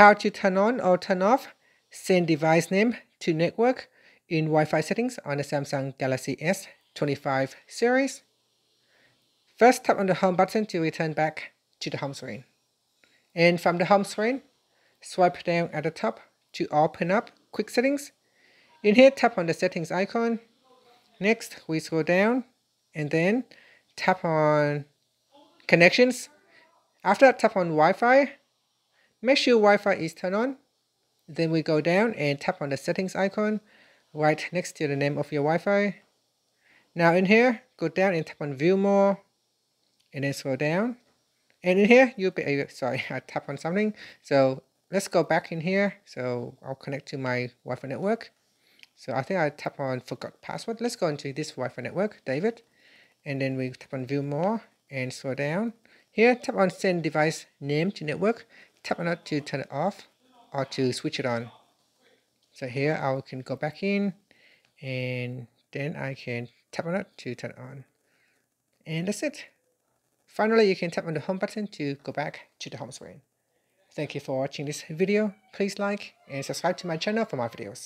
How to turn on or turn off Send Device Name to Network in Wi-Fi settings on the Samsung Galaxy S25 series. First, tap on the Home button to return back to the home screen. And from the home screen, swipe down at the top to open up Quick Settings. In here, tap on the settings icon. Next, we scroll down and then tap on Connections. After that, tap on Wi-Fi. Make sure Wi-Fi is turned on. Then we go down and tap on the settings icon right next to the name of your Wi-Fi. Now in here, go down and tap on View More. And then scroll down. And in here, you'll be able, sorry, I tapped on something. So let's go back in here. So I'll connect to my Wi-Fi network. So I think I tap on Forgot Password. Let's go into this Wi-Fi network, David. And then we tap on View More and scroll down. Here, tap on Send Device Name to Network. Tap on that to turn it off or to switch it on. So here I can go back in and then I can tap on it to turn it on. And that's it. Finally, you can tap on the home button to go back to the home screen. Thank you for watching this video. Please like and subscribe to my channel for more videos.